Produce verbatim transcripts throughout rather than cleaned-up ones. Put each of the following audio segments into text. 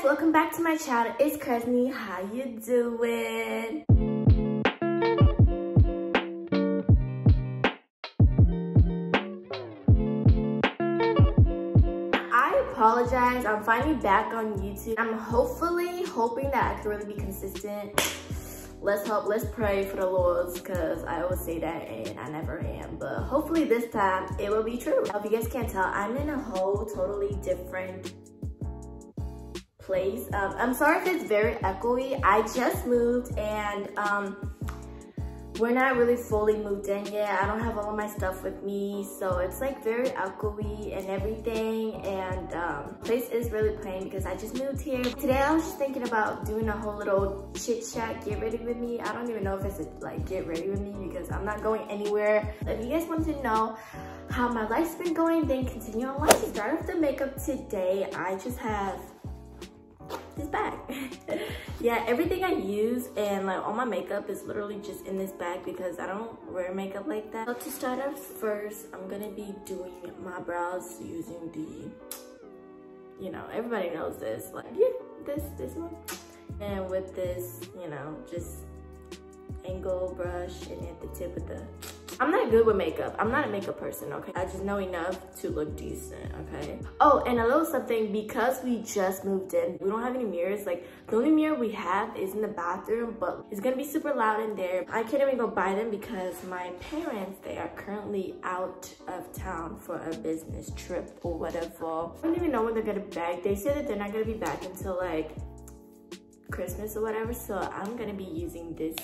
guys, welcome back to my channel. It's Kresney. How you doing? I apologize. I'm finally back on YouTube. I'm hopefully hoping that I can really be consistent. Let's hope, let's pray for the Lord's, because I always say that and I never am. But hopefully this time it will be true. If you guys can't tell, I'm in a whole totally different place. Um, I'm sorry if it's very echoey. I just moved and um, we're not really fully moved in yet. I don't have all of my stuff with me. So it's like very echoey and everything. And um, place is really plain because I just moved here. Today I was just thinking about doing a whole little chit chat, get ready with me. I don't even know if it's a, like get ready with me because I'm not going anywhere. If you guys want to know how my life's been going, then continue on. Let's start off the makeup today. I just have this bag. Yeah, everything I use and like all my makeup is literally just in this bag because I don't wear makeup like that. So to start off first, I'm gonna be doing my brows using the, you know, everybody knows this, like, yeah, this this one, and with this, you know, just angle brush and at the tip of the. I'm not good with makeup. I'm not a makeup person, okay? I just know enough to look decent, okay? Oh, and a little something, because we just moved in, we don't have any mirrors. Like, the only mirror we have is in the bathroom, but it's gonna be super loud in there. I can't even go buy them because my parents, they are currently out of town for a business trip or whatever. I don't even know when they're gonna be back. They said that they're not gonna be back until like Christmas or whatever, so I'm gonna be using this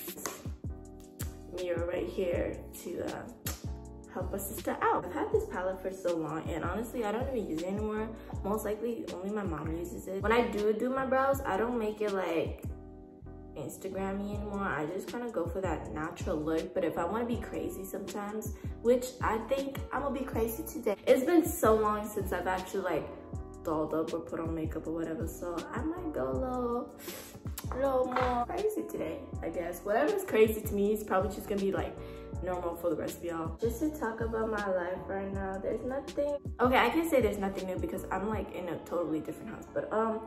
mirror right here to uh, help us sister out. I've had this palette for so long and honestly I don't even use it anymore. Most likely only my mom uses it. When I do do my brows, I don't make it like Instagram-y anymore. I just kind of go for that natural look, but if I want to be crazy sometimes, which I think I'm gonna be crazy today. It's been so long since I've actually like dolled up or put on makeup or whatever, so I might go a little a little more crazy today, I guess. Whatever's crazy to me is probably just gonna be like normal for the rest of y'all. Just to talk about my life right now, there's nothing, okay, I can't say there's nothing new because I'm like in a totally different house, but um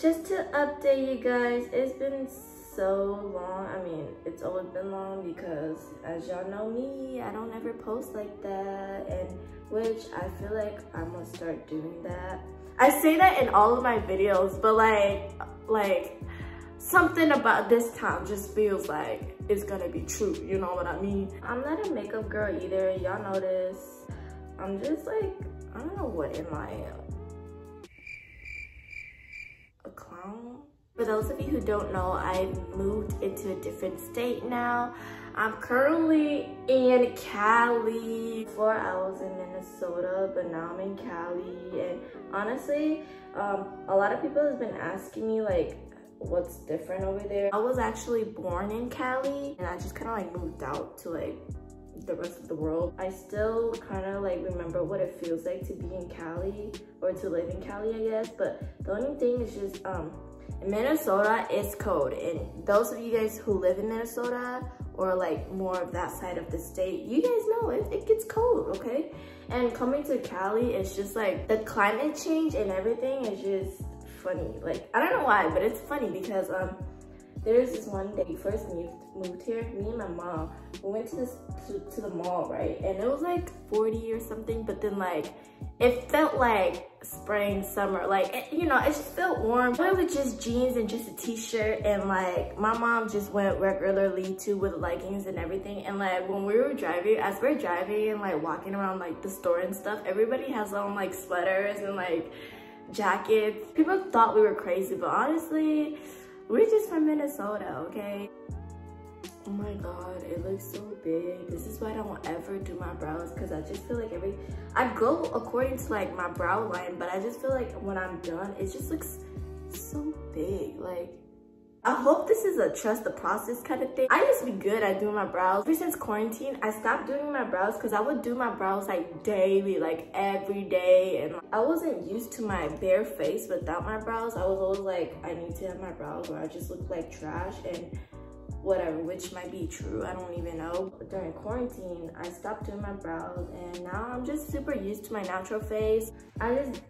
just to update you guys, it's been so long. I mean, it's always been long because as y'all know me, I don't ever post like that, and which I feel like I'm gonna start doing that. I say that in all of my videos, but like like something about this time just feels like it's gonna be true, you know what I mean? I'm not a makeup girl either, y'all know this. I'm just like, I don't know what am I, a clown? For those of you who don't know, I've moved into a different state now. I'm currently in Cali. Before I was in Minnesota, but now I'm in Cali. And honestly, um, a lot of people have been asking me like, what's different over there? I was actually born in Cali and I just kind of like moved out to like the rest of the world. I still kind of like remember what it feels like to be in Cali or to live in Cali, I guess. But the only thing is just, um, in Minnesota, it's cold. And those of you guys who live in Minnesota or like more of that side of the state, you guys know it, it gets cold, okay? And coming to Cali, it's just like the climate change and everything is just funny. Like, I don't know why, but it's funny because um, there's this one day we first moved, moved here, me and my mom, we went to, this, to, to the mall, right? And it was like forty or something, but then like, it felt like spring, summer, like, it, you know, it just felt warm. But it was just jeans and just a t-shirt, and like, my mom just went regularly too with leggings and everything. And like, when we were driving, as we we're driving and like walking around like the store and stuff, everybody has on like sweaters and like jackets. People thought we were crazy, but honestly, we're just from Minnesota, okay? Oh my god, it looks so big. This is why I don't ever do my brows, because I just feel like every, I go according to like my brow line, but I just feel like when I'm done, it just looks so big. Like, I hope this is a trust the process kind of thing. I used to be good at doing my brows. Ever since quarantine, I stopped doing my brows because I would do my brows like daily, like every day. And I wasn't used to my bare face without my brows. I was always like, I need to have my brows or I just look like trash and whatever, which might be true, I don't even know. But during quarantine, I stopped doing my brows and now I'm just super used to my natural face. I just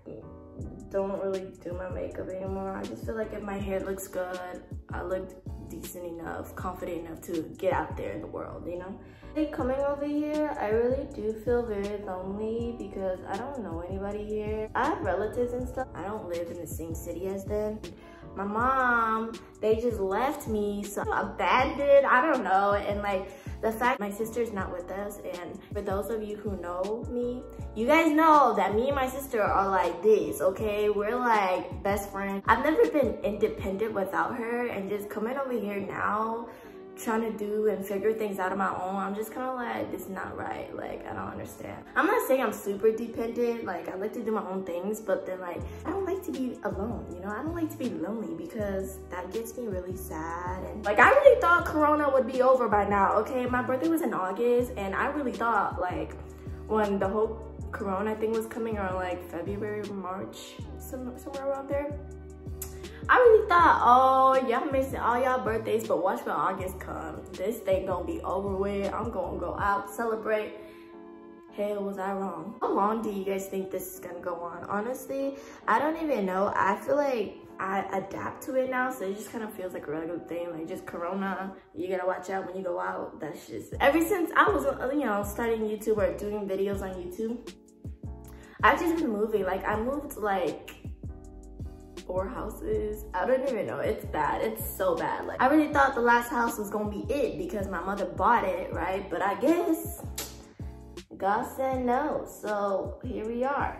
don't really do my makeup anymore. I just feel like if my hair looks good, I look decent enough, confident enough to get out there in the world, you know? Like, coming over here, I really do feel very lonely because I don't know anybody here. I have relatives and stuff. I don't live in the same city as them. My mom, they just left me, so abandoned, I don't know. And like, the fact my sister's not with us, and for those of you who know me, you guys know that me and my sister are like this, okay? We're like best friends. I've never been independent without her, and just coming over here now, trying to do and figure things out on my own, I'm just kind of like, it's not right. Like, I don't understand. I'm not saying I'm super dependent. Like, I like to do my own things, but then like, I don't like to be alone, you know? I don't like to be lonely because that gets me really sad. And like, I really thought Corona would be over by now, okay? My birthday was in August, and I really thought like, when the whole Corona thing was coming around like February, March, some, somewhere around there, I really thought, oh, y'all missing all y'all birthdays, but watch when August comes. This thing gonna be over with. I'm gonna go out, celebrate. Hell, was I wrong? How long do you guys think this is gonna go on? Honestly, I don't even know. I feel like I adapt to it now, so it just kind of feels like a regular thing. Like, just Corona, you gotta watch out when you go out. That's just, ever since I was, you know, starting YouTube or doing videos on YouTube, I've just been moving. Like, I moved like four houses. I don't even know. It's bad. It's so bad. Like, I really thought the last house was gonna be it because my mother bought it, right? But I guess God said no. So here we are.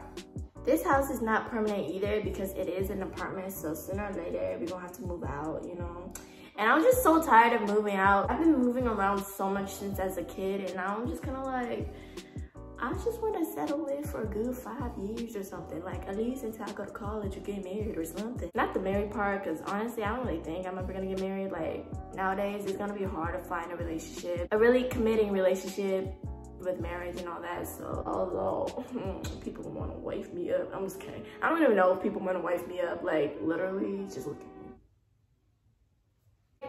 This house is not permanent either because it is an apartment. So sooner or later, we're gonna have to move out, you know? And I'm just so tired of moving out. I've been moving around so much since as a kid, and now I'm just kind of like, I just want to settle in for a good five years or something. Like, at least until I go to college or get married or something. Not the married part, because honestly, I don't really think I'm ever going to get married. Like, nowadays, it's going to be hard to find a relationship. A really committing relationship with marriage and all that. So, although people want to wife me up. I'm just kidding. I don't even know if people want to wife me up. Like, literally, just look at me.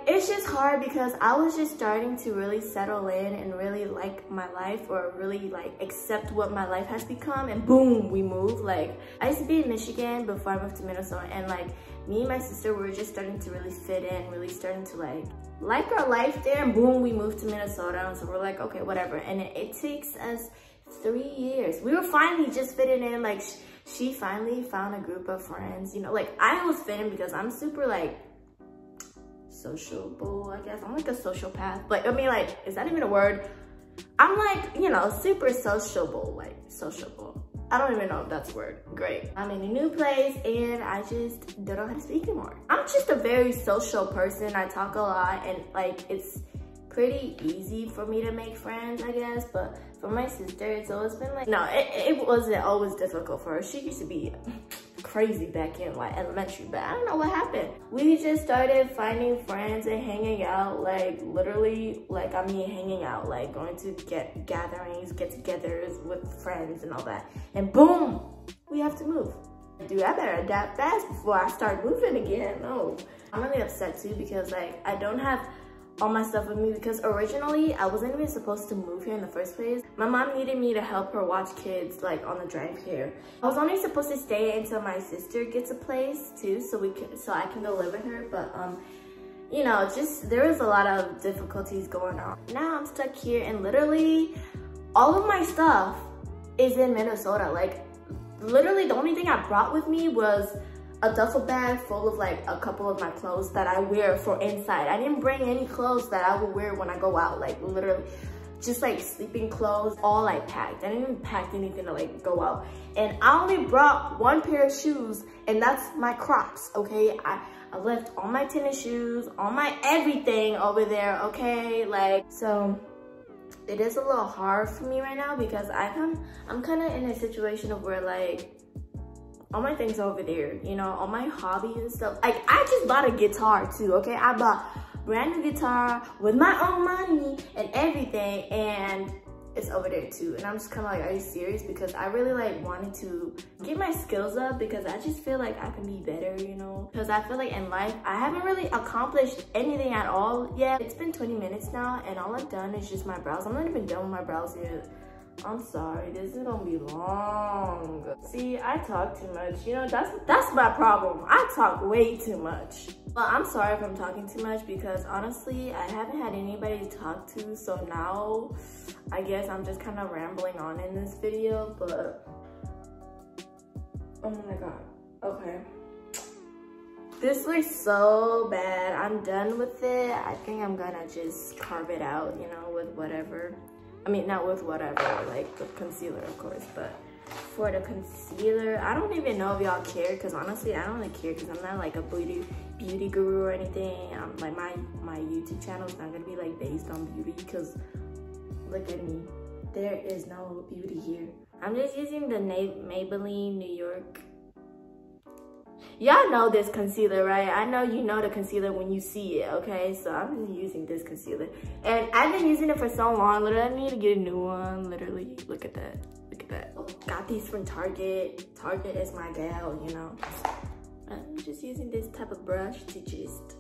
It's just hard because I was just starting to really settle in and really like my life, or really like accept what my life has become, and boom, we move. Like, I used to be in Michigan before I moved to Minnesota, and like me and my sister were just starting to really fit in, really starting to like like our life there, and boom, we moved to Minnesota. And so we're like, okay, whatever. And it, it takes us three years. We were finally just fitting in. Like, sh she finally found a group of friends, you know? Like, I was fitting because I'm super like sociable, I guess. I'm like a sociopath, but I mean, like, is that even a word? I'm like, you know, super sociable, like sociable. I don't even know if that's a word. Great. I'm in a new place and I just don't know how to speak anymore. I'm just a very social person. I talk a lot, and like, it's pretty easy for me to make friends, I guess. But for my sister, it's always been like, no, it, it wasn't always difficult for her. She used to be crazy back in like elementary, but I don't know what happened. We just started finding friends and hanging out, like literally, like I mean hanging out, like going to get gatherings, get-togethers with friends and all that. And boom, we have to move. Dude, I better adapt fast before I start moving again. No, I'm really upset too because like I don't have all my stuff with me, because originally I wasn't even supposed to move here in the first place. My mom needed me to help her watch kids like on the drive here. I was only supposed to stay until my sister gets a place too, so we can, so I can go live with her. But um, you know, just there was a lot of difficulties going on. Now I'm stuck here, and literally all of my stuff is in Minnesota. Like, literally the only thing I brought with me was a duffel bag full of like a couple of my clothes that I wear for inside. I didn't bring any clothes that I would wear when I go out, like literally just like sleeping clothes, all I packed. I didn't even pack anything to like go out. And I only brought one pair of shoes, and that's my Crocs, okay? I, I left all my tennis shoes, all my everything over there, okay? Like, so it is a little hard for me right now because I come, I'm kind of in a situation of where like, all my things over there, you know, all my hobbies and stuff. Like, I just bought a guitar too, okay? I bought brand new guitar with my own money and everything, and it's over there too. And I'm just kind of like, are you serious? Because I really like wanted to get my skills up because I just feel like I can be better, you know? Because I feel like in life, I haven't really accomplished anything at all yet. It's been twenty minutes now, and all I've done is just my brows. I'm not even done with my brows yet. I'm sorry, this is gonna be long. See, I talk too much. You know, that's that's my problem. I talk way too much. Well, I'm sorry if I'm talking too much because honestly, I haven't had anybody to talk to. So now, I guess I'm just kind of rambling on in this video, but oh my God, okay. This looks so bad. I'm done with it. I think I'm gonna just carve it out, you know, with whatever. I mean, not with whatever, like with concealer, of course, but for the concealer, I don't even know if y'all care, because honestly, I don't really care, because I'm not like a beauty beauty guru or anything. I'm, like my, my YouTube channel is not gonna be like based on beauty, because look at me. There is no beauty here. I'm just using the Maybelline New York. Y'all know this concealer, right? I know you know the concealer when you see it, okay? So I'm using this concealer. And I've been using it for so long, literally I need to get a new one, literally. Look at that, look at that. Oh, got these from Target. Target is my gal, you know? I'm just using this type of brush to just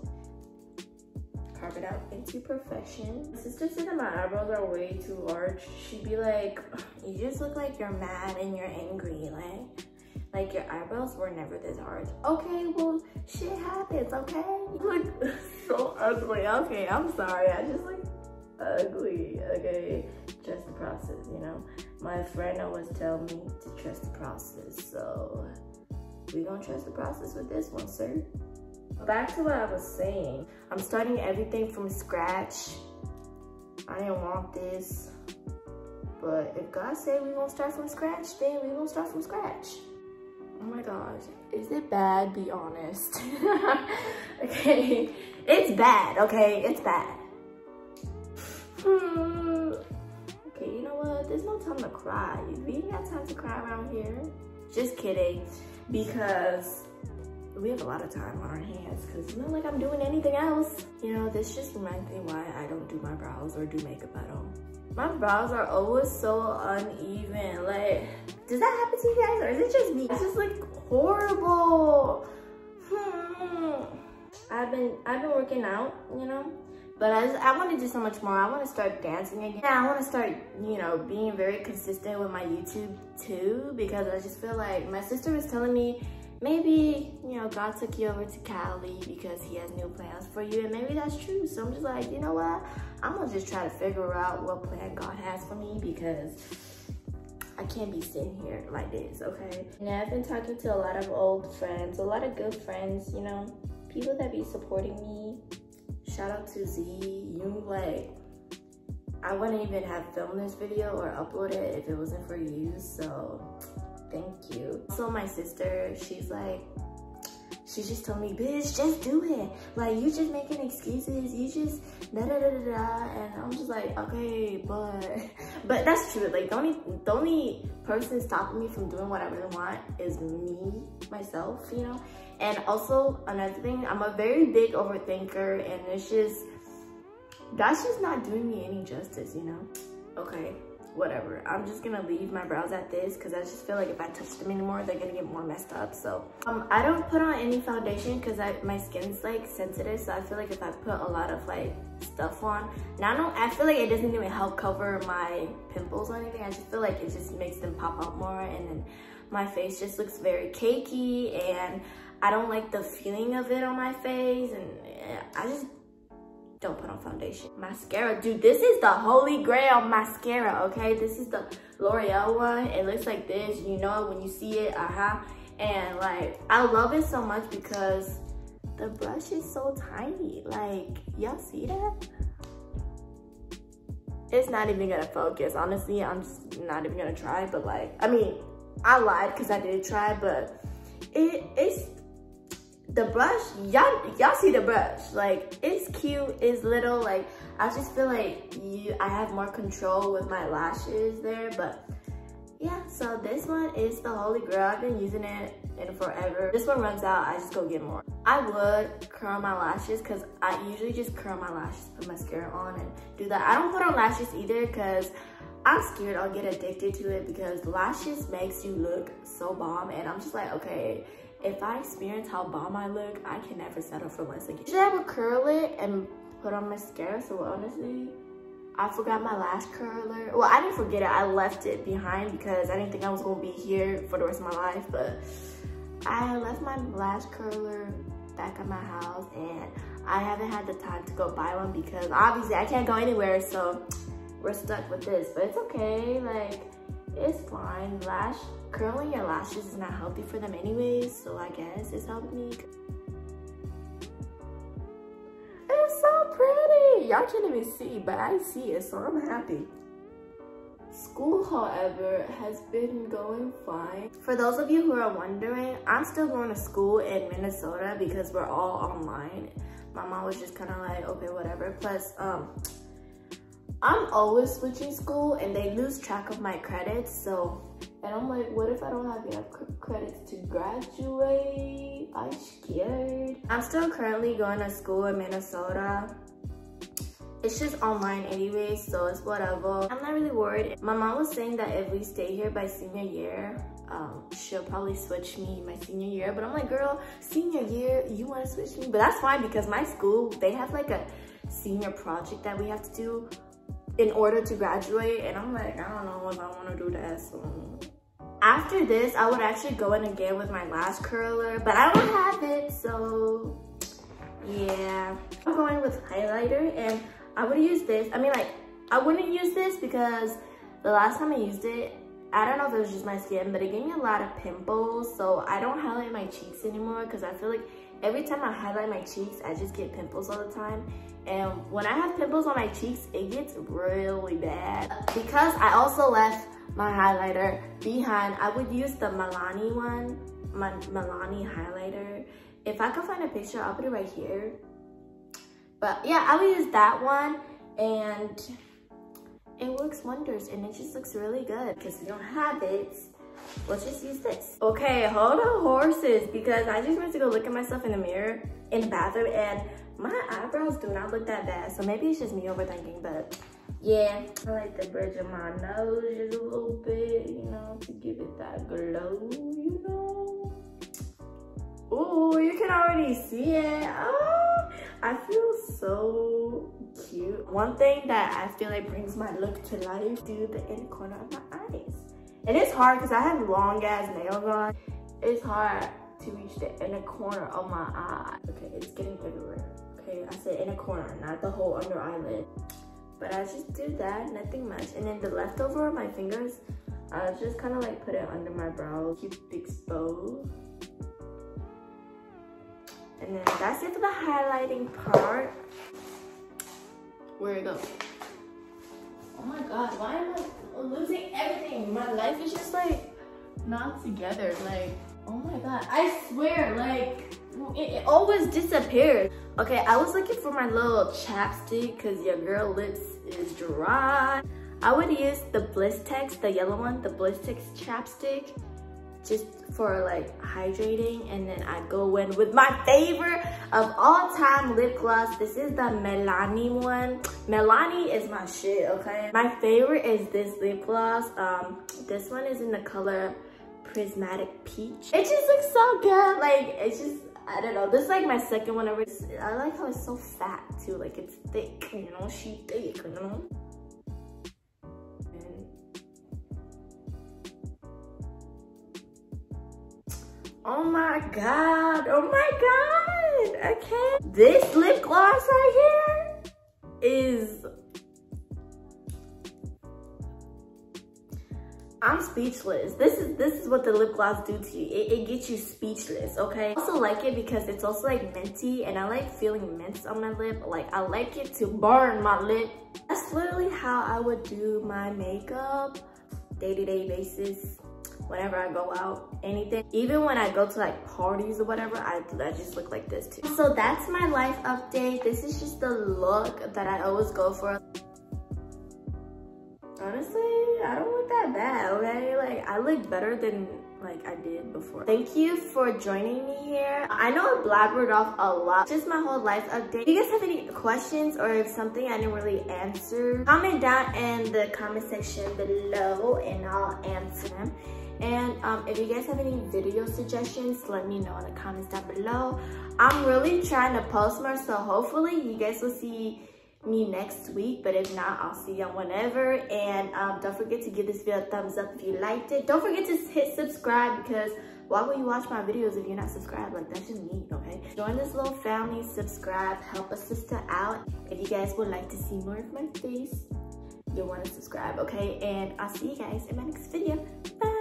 carve it out into perfection. My sister said that my eyebrows are way too large. She'd be like, you just look like you're mad and you're angry, like. Like, your eyebrows were never this hard. Okay, well, shit happens, okay? You look so ugly. Okay, I'm sorry. I just look ugly, okay? Trust the process, you know? My friend always tell me to trust the process, so we gonna trust the process with this one, sir. Back to what I was saying. I'm starting everything from scratch. I didn't want this. But if God said we gonna start from scratch, then we gonna start from scratch. Oh my gosh, is it bad? Be honest. Okay, it's bad, okay? It's bad. Okay, you know what? There's no time to cry. We ain't got time to cry around here. Just kidding, because we have a lot of time on our hands because it's not like I'm doing anything else. You know, this just reminds me why I don't do my brows or do makeup at all. My brows are always so uneven. Like, does that happen to you guys or is it just me? It's just like horrible. Hmm. I've been I've been working out, you know, but I just, I want to do so much more. I want to start dancing again. I want to start, you know, being very consistent with my YouTube too, because I just feel like my sister was telling me, maybe, you know, God took you over to Cali because he has new plans for you, and maybe that's true. So I'm just like, you know what? I'm gonna just try to figure out what plan God has for me, because I can't be sitting here like this, okay? And I've been talking to a lot of old friends, a lot of good friends, you know, people that be supporting me. Shout out to Z, you like, I wouldn't even have filmed this video or uploaded it if it wasn't for you, so. Thank you. So my sister, she's like, she just told me, bitch, just do it. Like, you just making excuses. You just da-da-da-da-da. And I'm just like, okay, but... But that's true. Like, the only, the only person stopping me from doing what I really want is me, myself, you know? And also, another thing, I'm a very big overthinker. And it's just... That's just not doing me any justice, you know? Okay. Whatever, I'm just gonna leave my brows at this because I just feel like if I touch them anymore, they're gonna get more messed up. So um I don't put on any foundation because I my skin's like sensitive, so I feel like if I put a lot of like stuff on now, I don't I feel like it doesn't even help cover my pimples or anything. I just feel like it just makes them pop out more, and then my face just looks very cakey, and I don't like the feeling of it on my face, and I just don't put on foundation. Mascara, dude, this is the holy grail mascara, okay? This is the L'Oreal one. It looks like this, you know it when you see it, uh-huh. And like, I love it so much because the brush is so tiny. Like, y'all see that? It's not even gonna focus. Honestly, I'm just not even gonna try, but like, I mean, I lied because I did try, but it, it's, the brush, y'all y'all see the brush, like it's cute, it's little, like I just feel like you I have more control with my lashes there. But yeah, so this one is the holy grail. I've been using it in forever. This one runs out, I just go get more. I would curl my lashes because I usually just curl my lashes, put mascara on and do that. I don't put on lashes either because I'm scared I'll get addicted to it, because lashes makes you look so bomb, and I'm just like, okay, if I experience how bomb I look, I can never settle for less again. Should I would curl it and put on mascara, so honestly, I forgot my lash curler. Well, I didn't forget it. I left it behind because I didn't think I was going to be here for the rest of my life. But I left my lash curler back at my house, and I haven't had the time to go buy one because obviously I can't go anywhere, so we're stuck with this. But it's okay, like, it's fine. Lash curling your lashes is not healthy for them anyways, so I guess it's helped me. It's so pretty. Y'all can't even see, but I see it, so I'm happy. School, however, has been going fine. For those of you who are wondering, I'm still going to school in Minnesota because we're all online. My mom was just kind of like, okay, whatever. Plus, um, I'm always switching school and they lose track of my credits. So, and I'm like, what if I don't have enough credits to graduate? I'm scared. I'm still currently going to school in Minnesota. It's just online anyway, so it's whatever. I'm not really worried. My mom was saying that if we stay here by senior year, um, she'll probably switch me my senior year. But I'm like, girl, senior year, you want to switch me? But that's fine because my school, they have like a senior project that we have to do in order to graduate. And I'm like, I don't know if I want to do that. So after this, I would actually go in again with my lash curler, but I don't have it, so yeah. I'm going with highlighter, and I would use this. I mean, like, I wouldn't use this because the last time I used it, I don't know if it was just my skin, but it gave me a lot of pimples. So I don't highlight my cheeks anymore because I feel like every time I highlight my cheeks, I just get pimples all the time. And when I have pimples on my cheeks, it gets really bad. Because I also left my highlighter behind, I would use the Milani one, my Milani highlighter. If I could find a picture, I'll put it right here. But yeah, I would use that one, and it works wonders, and it just looks really good. Because we don't have it, let's just use this. Okay, hold on horses, because I just went to go look at myself in the mirror in the bathroom, and my eyebrows do not look that bad. So maybe it's just me overthinking, but yeah. I like the bridge of my nose just a little bit, you know, to give it that glow, you know. Ooh, you can already see it. Oh! I feel so cute. One thing that I feel like brings my look to life, do the inner corner of my eyes. And it's hard because I have long ass nails on. It's hard to reach the inner corner of my eye. Okay, it's getting everywhere. Okay, I said inner corner, not the whole under eyelid. But I just do that, nothing much. And then the leftover of my fingers, I just kind of like put it under my brow, keep it exposed. And then that's it for the highlighting part. Where it goes. Oh my god, why am I losing everything? My life is just like not together. Like, oh my god, I swear, like, it, it always disappears. Okay, I was looking for my little chapstick because your girl lips is dry. I would use the Blistex, the yellow one, the Blistex chapstick, just for like hydrating. And then I go in with my favorite of all time lip gloss. This is the Milani one. Milani is my shit, okay? My favorite is this lip gloss. Um, this one is in the color Prismatic Peach. It just looks so good. Like, it's just, I don't know. This is like my second one ever. I like how it's so fat too. Like, it's thick, you know? She thick, you know? Oh my god, oh my god, okay. This lip gloss right here is... I'm speechless. This is this is what the lip gloss do to you. It, it gets you speechless, okay? I also like it because it's also like minty, and I like feeling mints on my lip. Like, I like it to burn my lip. That's literally how I would do my makeup day-to-day basis. Whenever I go out, anything. Even when I go to like parties or whatever, I, I just look like this too. So that's my life update. This is just the look that I always go for. Honestly, I don't look that bad, okay? Like, I look better than like I did before. Thank you for joining me here. I know I blabbered off a lot. Just my whole life update. If you guys have any questions or if something I didn't really answer, comment down in the comment section below and I'll answer them. And um, if you guys have any video suggestions, let me know in the comments down below. I'm really trying to post more, so hopefully you guys will see me next week, but if not, I'll see y'all whenever. And um don't forget to give this video a thumbs up if you liked it. Don't forget to hit subscribe, because why would you watch my videos if you're not subscribed? Like, that's just me, okay? Join this little family, subscribe, help a sister out. If you guys would like to see more of my face, you'll want to subscribe, okay? And I'll see you guys in my next video. Bye.